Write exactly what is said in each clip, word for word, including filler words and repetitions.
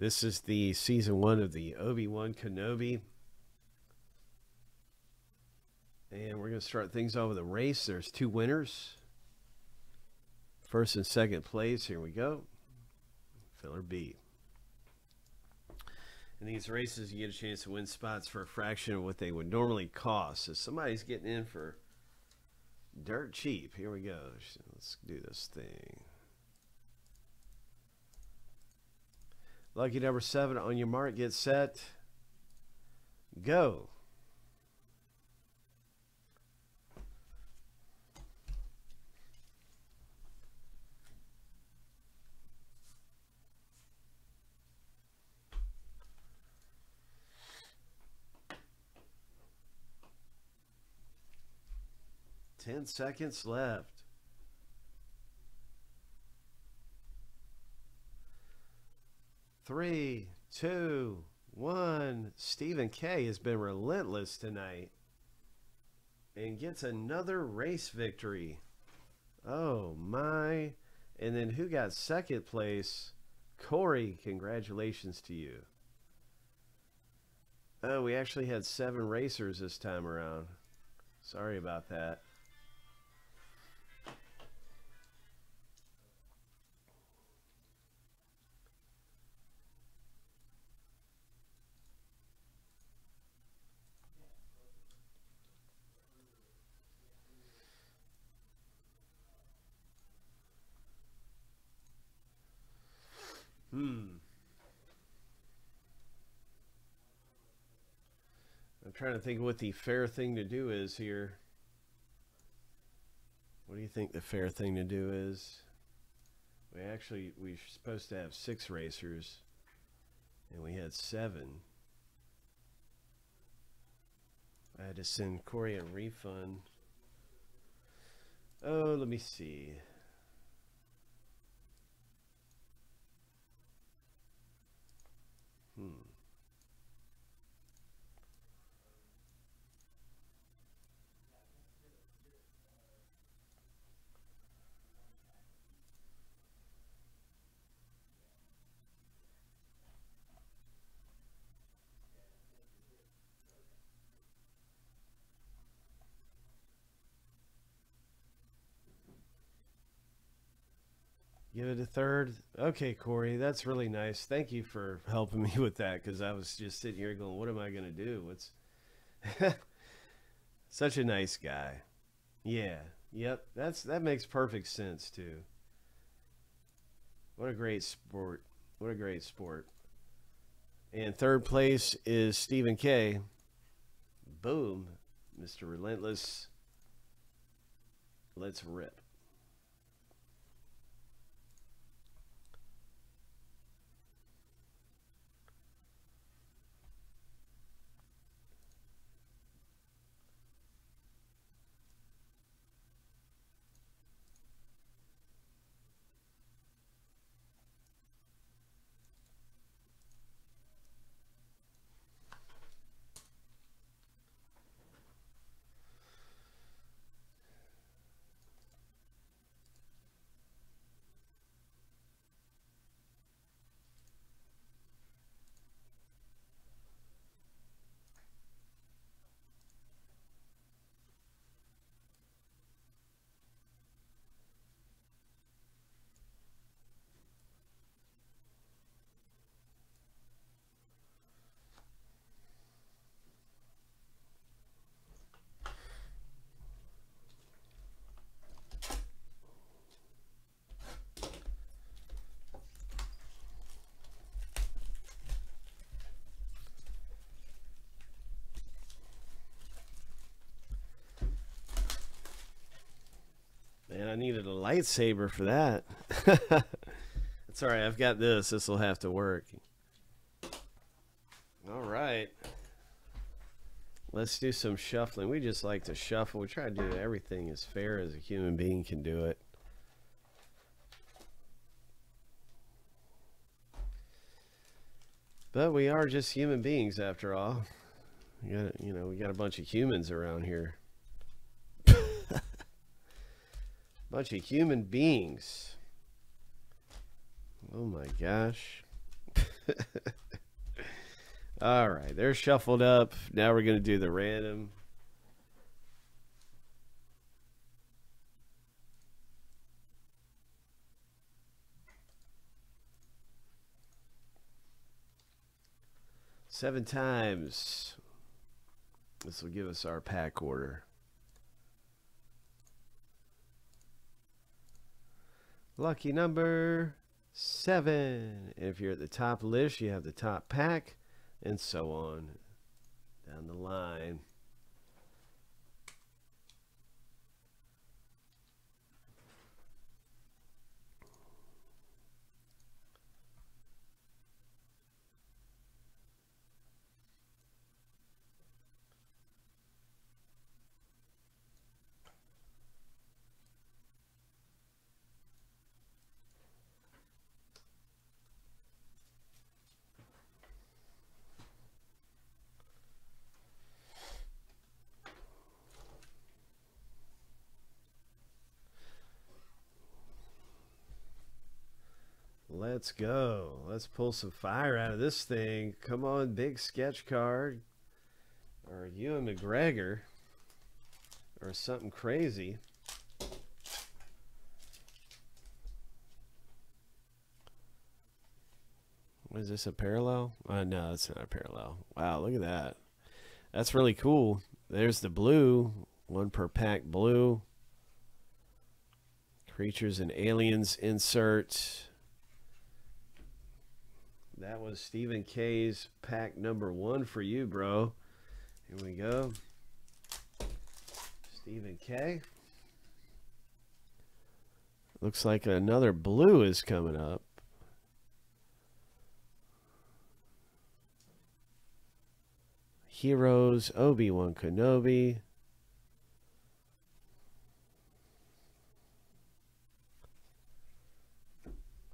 This is the season one of the Obi-Wan Kenobi. And we're going to start things off with a race. There's two winners. First and second place. Here we go. Filler B. In these races, you get a chance to win spots for a fraction of what they would normally cost. So somebody's getting in for dirt cheap. Here we go. Let's do this thing. Lucky number seven on your mark. Get set. Go. Ten seconds left. Three, two, one. Stephen K has been relentless tonight and gets another race victory. Oh my. And then who got second place? Cory, congratulations to you. Oh, we actually had seven racers this time around. Sorry about that. I'm trying to think what the fair thing to do is here. What do you think the fair thing to do is? We actually, we're supposed to have six racers and we had seven. I had to send Cory a refund. Oh, let me see. Hmm. Give it a third. Okay, Cory, that's really nice. Thank you for helping me with that, because I was just sitting here going, what am I going to do? What's such a nice guy. Yeah. Yep. That's, that makes perfect sense too. What a great sport. What a great sport. And third place is Stephen K. Boom. Mister Relentless. Let's rip. I needed a lightsaber for that. It's all right. I've got this. This will have to work. All right. Let's do some shuffling. We just like to shuffle. We try to do everything as fair as a human being can do it. But we are just human beings after all. We got, you know, we got a bunch of humans around here. Bunch of human beings. Oh my gosh. All right, they're shuffled up. Now we're going to do the random. Seven times. This will give us our pack order. Lucky number seven. If you're at the top list, you have the top pack, and so on down the line. Let's go. Let's pull some fire out of this thing. Come on, big sketch card. Or Ewan McGregor. Or something crazy. What is this, a parallel? Oh, no, that's not a parallel. Wow, look at that. That's really cool. There's the blue. One per pack blue. Creatures and aliens insert. That was Stephen K's pack number one for you, bro. Here we go. Stephen K. Looks like another blue is coming up. Heroes, Obi-Wan Kenobi.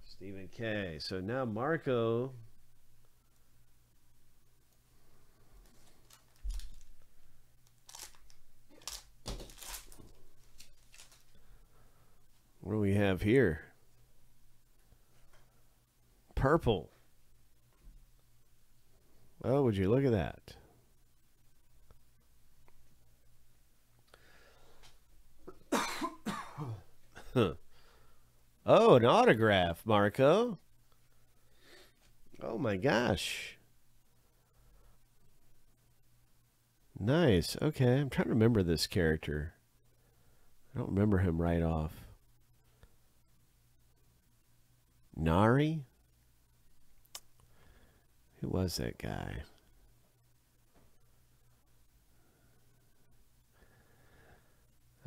Stephen K. So now Marco. What do we have here? Purple. Oh, would you look at that? Huh. Oh, an autograph, Marco. Oh my gosh. Nice. Okay, I'm trying to remember this character. I don't remember him right off. Nari? Who was that guy?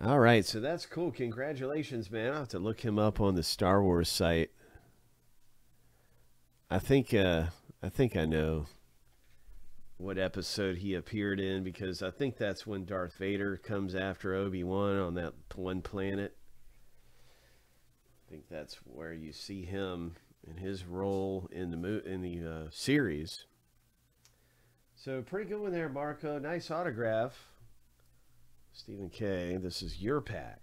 All right, so that's cool. Congratulations, man. I'll have to look him up on the Star Wars site. I think uh, I think I know what episode he appeared in, because I think that's when Darth Vader comes after Obi-Wan on that one planet. I think that's where you see him and his role in the mo in the uh, series. So pretty good one there, Marco. Nice autograph. Stephen K, this is your pack.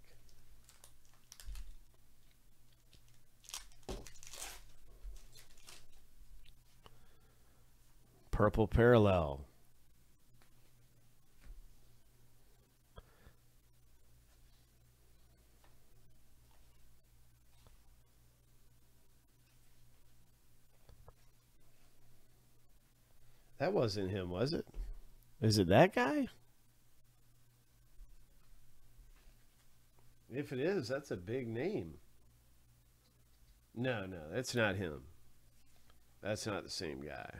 Purple parallel. That wasn't him, was it? Is it that guy? If it is, that's a big name. No, no, that's not him. That's not the same guy.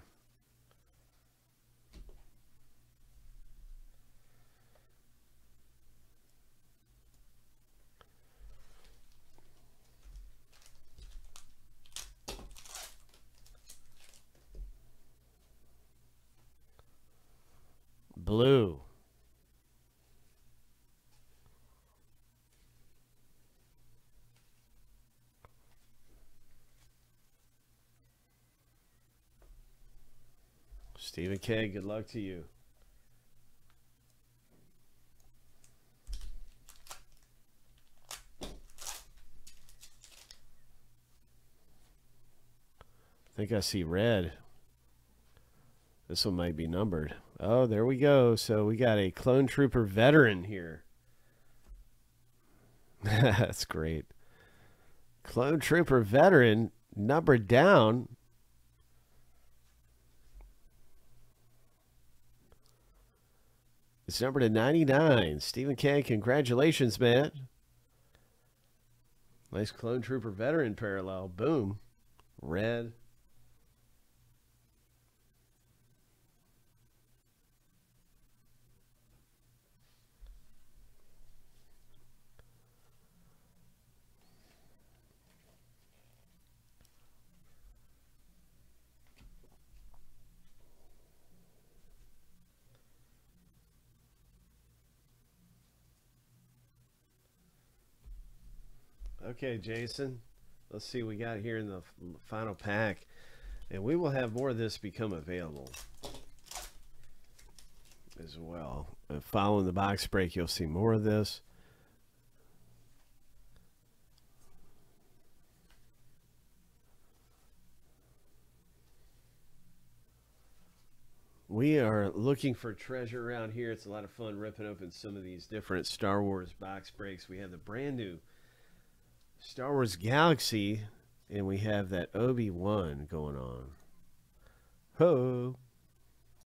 Blue. Stephen K, good luck to you. I think I see red. This one might be numbered. Oh, there we go. So we got a clone trooper veteran here. That's great. Clone trooper veteran numbered down. It's numbered to ninety-nine. Stephen K, congratulations, man. Nice clone trooper veteran parallel. Boom. Red. Okay, Jason, let's see what we got here in the final pack, and we will have more of this become available as well. And following the box break, you'll see more of this. We are looking for treasure around here. It's a lot of fun ripping open some of these different Star Wars box breaks. We have the brand new Star Wars Galaxy, and we have that Obi-Wan going on. Ho!